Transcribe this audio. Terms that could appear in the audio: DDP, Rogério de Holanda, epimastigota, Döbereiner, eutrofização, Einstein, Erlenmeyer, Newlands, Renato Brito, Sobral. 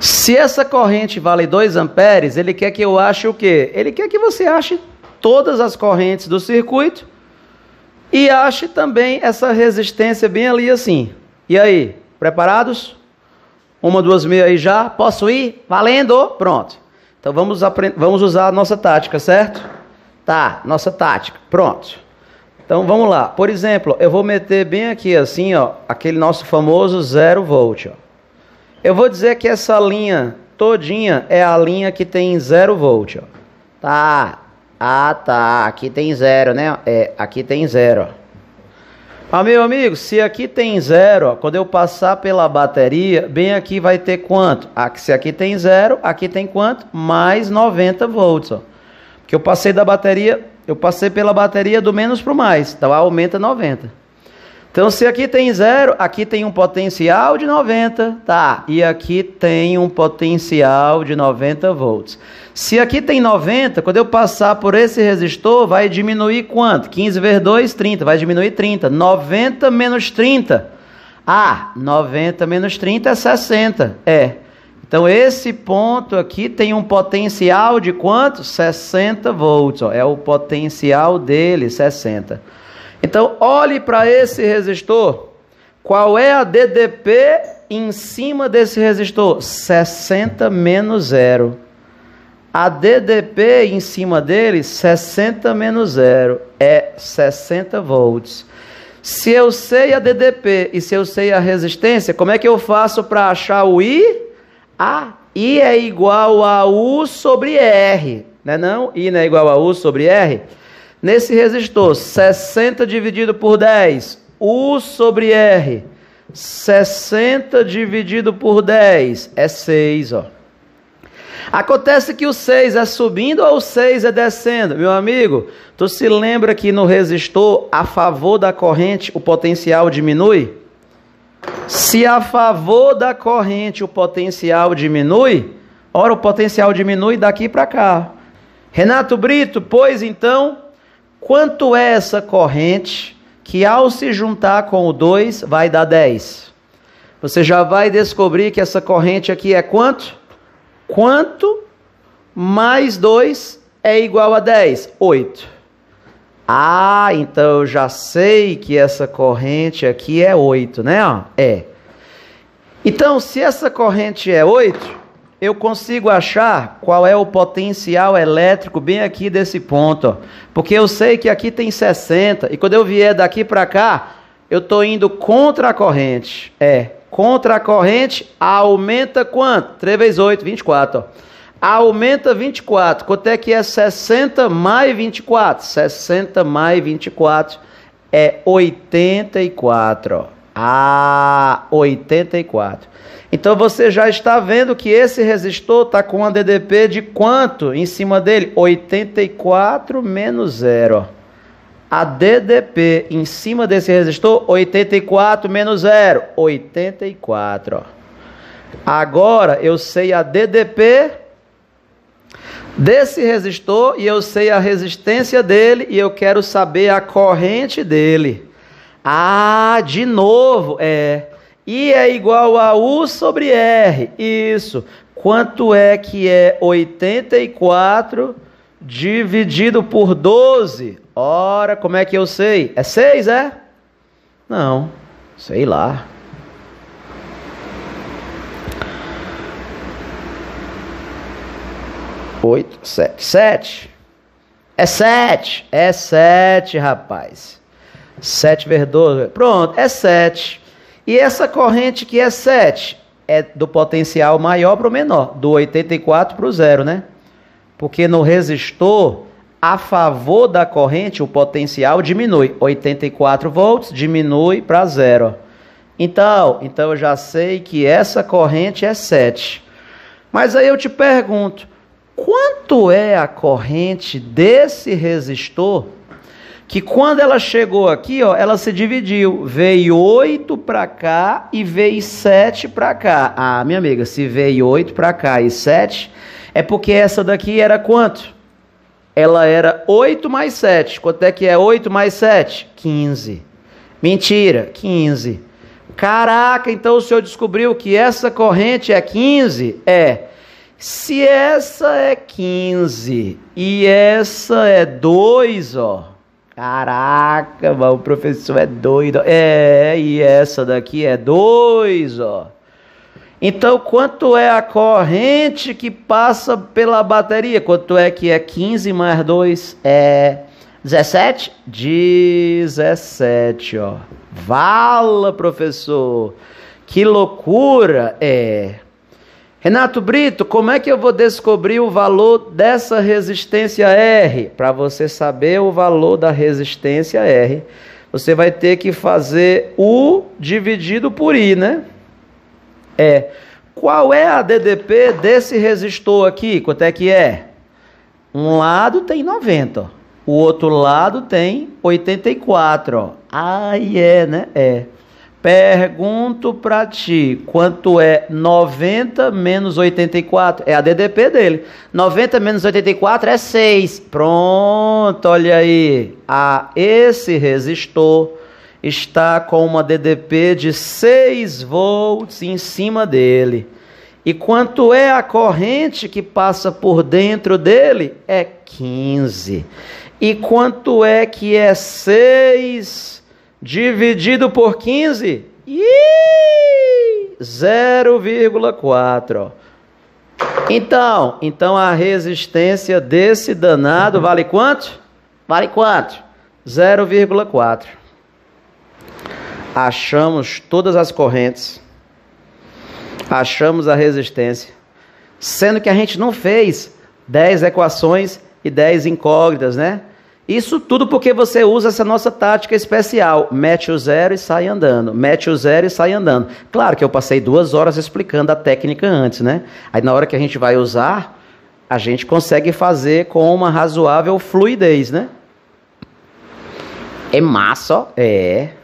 Se essa corrente vale 2 amperes, ele quer que eu ache o quê? Ele quer que você ache todas as correntes do circuito e ache também essa resistência bem ali assim. E aí, preparados? 1, 2, 6 aí já. Posso ir? Valendo! Pronto. Então vamos usar a nossa tática, certo? Tá, nossa tática. Pronto. Então vamos lá. Por exemplo, eu vou meter bem aqui assim, ó, aquele nosso famoso 0 volt, ó. Eu vou dizer que essa linha todinha é a linha que tem 0 volt, ó. Tá. Ah, tá. Aqui tem 0, né? É, aqui tem 0, ó. Ah, meu amigo, se aqui tem 0, ó, quando eu passar pela bateria, bem aqui vai ter quanto? Aqui, se aqui tem 0, aqui tem quanto? Mais 90 volts, ó. Porque eu passei da bateria, eu passei pela bateria do menos pro mais. Então aumenta 90. Então, se aqui tem 0, aqui tem um potencial de 90, tá? E aqui tem um potencial de 90 volts. Se aqui tem 90, quando eu passar por esse resistor, vai diminuir quanto? 15 vezes 2, 30. Vai diminuir 30. 90 menos 30. Ah, 90 menos 30 é 60. É. Então, esse ponto aqui tem um potencial de quanto? 60 volts. Ó. É o potencial dele, 60. Então, olhe para esse resistor. Qual é a DDP em cima desse resistor? 60 menos 0. A DDP em cima dele, 60 menos 0, é 60 volts. Se eu sei a DDP e se eu sei a resistência, como é que eu faço para achar o I? Ah, I é igual a U sobre R. Não é não? I não é igual a U sobre R? Nesse resistor, 60 dividido por 10, U sobre R. 60 dividido por 10 é 6, ó. Acontece que o 6 é subindo ou o 6 é descendo? Meu amigo, tu se lembra que no resistor, a favor da corrente, o potencial diminui? Se a favor da corrente o potencial diminui, ora, o potencial diminui daqui para cá. Renato Brito, pois então... Quanto é essa corrente que ao se juntar com o 2 vai dar 10? Você já vai descobrir que essa corrente aqui é quanto? Quanto mais 2 é igual a 10? 8. Ah, então eu já sei que essa corrente aqui é 8, né? É. Então, se essa corrente é 8, eu consigo achar qual é o potencial elétrico bem aqui desse ponto, ó. Porque eu sei que aqui tem 60, e quando eu vier daqui para cá, eu estou indo contra a corrente. É, contra a corrente aumenta quanto? 3 vezes 8, 24. Ó. Aumenta 24, quanto é que é 60 mais 24? 60 mais 24 é 84, ó. Ah, 84. Então você já está vendo que esse resistor está com a DDP de quanto em cima dele? 84 menos 0. A DDP em cima desse resistor, 84 menos 0, 84. Agora eu sei a DDP desse resistor e eu sei a resistência dele e eu quero saber a corrente dele. Ah, de novo, é. I é igual a U sobre R. Isso. Quanto é que é 84 dividido por 12? Ora, como é que eu sei? É 6, é? Não. Sei lá. Sete. É 7. É 7, rapaz. 7 vezes 12, pronto, é 7. E essa corrente que é 7 é do potencial maior para o menor, do 84 para o 0, né? Porque no resistor, a favor da corrente, o potencial diminui. 84 volts diminui para 0. Então eu já sei que essa corrente é 7. Mas aí eu te pergunto, quanto é a corrente desse resistor? Que quando ela chegou aqui, ó, ela se dividiu. Veio 8 para cá e veio 7 para cá. Ah, minha amiga, se veio 8 para cá e 7, é porque essa daqui era quanto? Ela era 8 mais 7. Quanto é que é 8 mais 7? 15. Mentira, 15. Caraca, então o senhor descobriu que essa corrente é 15? É. Se essa é 15 e essa é 2, ó. Caraca, o professor é doido. É, e essa daqui é 2, ó. Então, quanto é a corrente que passa pela bateria? Quanto é que é 15 mais 2? É 17? 17, ó. Vala, professor. Que loucura, é. Renato Brito, como é que eu vou descobrir o valor dessa resistência R? Para você saber o valor da resistência R, você vai ter que fazer U dividido por I, né? É. Qual é a DDP desse resistor aqui? Quanto é que é? Um lado tem 90, ó. O outro lado tem 84, ó. Aí é, né? É. Pergunto pra ti, quanto é 90 menos 84? É a DDP dele. 90 menos 84 é 6. Pronto, olha aí. Esse resistor está com uma DDP de 6 volts em cima dele. E quanto é a corrente que passa por dentro dele? É 15. E quanto é que é 6 dividido por 15? 0,4. Então a resistência desse danado vale quanto? Vale quanto? 0,4. Achamos todas as correntes. Achamos a resistência. Sendo que a gente não fez 10 equações e 10 incógnitas, né? Isso tudo porque você usa essa nossa tática especial. Mete o zero e sai andando. Mete o zero e sai andando. Claro que eu passei 2 horas explicando a técnica antes, né? Aí na hora que a gente vai usar, a gente consegue fazer com uma razoável fluidez, né? É massa, ó. É...